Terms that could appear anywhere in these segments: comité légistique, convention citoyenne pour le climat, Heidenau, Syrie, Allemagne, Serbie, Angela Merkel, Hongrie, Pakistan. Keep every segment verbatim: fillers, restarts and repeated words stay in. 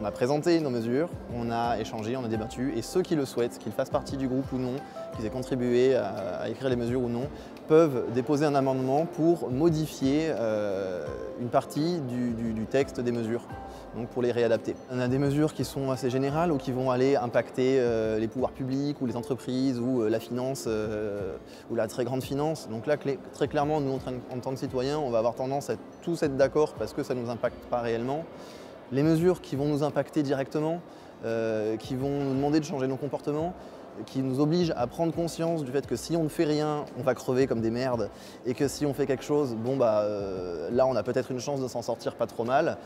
On a présenté nos mesures, on a échangé, on a débattu, et ceux qui le souhaitent, qu'ils fassent partie du groupe ou non, qu'ils aient contribué à, à écrire les mesures ou non, peuvent déposer un amendement pour modifier euh, une partie du, du, du texte des mesures, donc pour les réadapter. On a des mesures qui sont assez générales ou qui vont aller impacter euh, les pouvoirs publics ou les entreprises ou euh, la finance euh, ou la très grande finance. Donc là, clé, très clairement, nous, en, en tant que citoyens, on va avoir tendance à tous être d'accord parce que ça ne nous impacte pas réellement. Les mesures qui vont nous impacter directement, euh, qui vont nous demander de changer nos comportements, qui nous obligent à prendre conscience du fait que si on ne fait rien, on va crever comme des merdes, et que si on fait quelque chose, bon bah euh, là on a peut-être une chance de s'en sortir pas trop mal.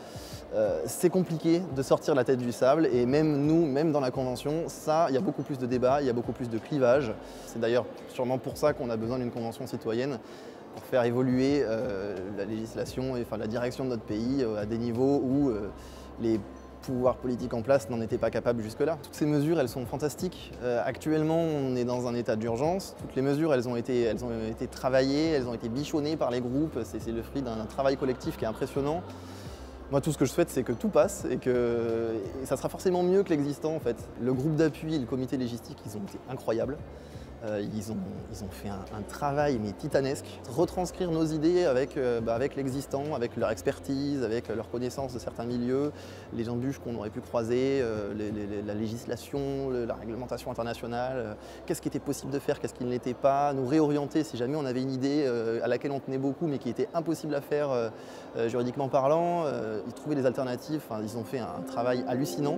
Euh, c'est compliqué de sortir la tête du sable, et même nous, même dans la Convention, ça, il y a beaucoup plus de débats, il y a beaucoup plus de clivages. C'est d'ailleurs sûrement pour ça qu'on a besoin d'une Convention citoyenne, pour faire évoluer euh, la législation et enfin, la direction de notre pays euh, à des niveaux où euh, les pouvoirs politiques en place n'en étaient pas capables jusque-là. Toutes ces mesures, elles sont fantastiques. Euh, actuellement, on est dans un état d'urgence. Toutes les mesures, elles ont été, elles ont été travaillées, elles ont été bichonnées par les groupes. C'est le fruit d'un travail collectif qui est impressionnant. Moi, tout ce que je souhaite, c'est que tout passe et que et ça sera forcément mieux que l'existant, en fait. Le groupe d'appui et le comité légistique, ils ont été incroyables. Euh, ils, ont, ils ont fait un, un travail mais titanesque. Retranscrire nos idées avec, euh, bah, avec l'existant, avec leur expertise, avec leur connaissance de certains milieux, les embûches qu'on aurait pu croiser, euh, les, les, la législation, le, la réglementation internationale, euh, qu'est-ce qui était possible de faire, qu'est-ce qui ne l'était pas, nous réorienter si jamais on avait une idée euh, à laquelle on tenait beaucoup mais qui était impossible à faire euh, euh, juridiquement parlant, euh, ils trouvaient des alternatives, enfin, ils ont fait un travail hallucinant.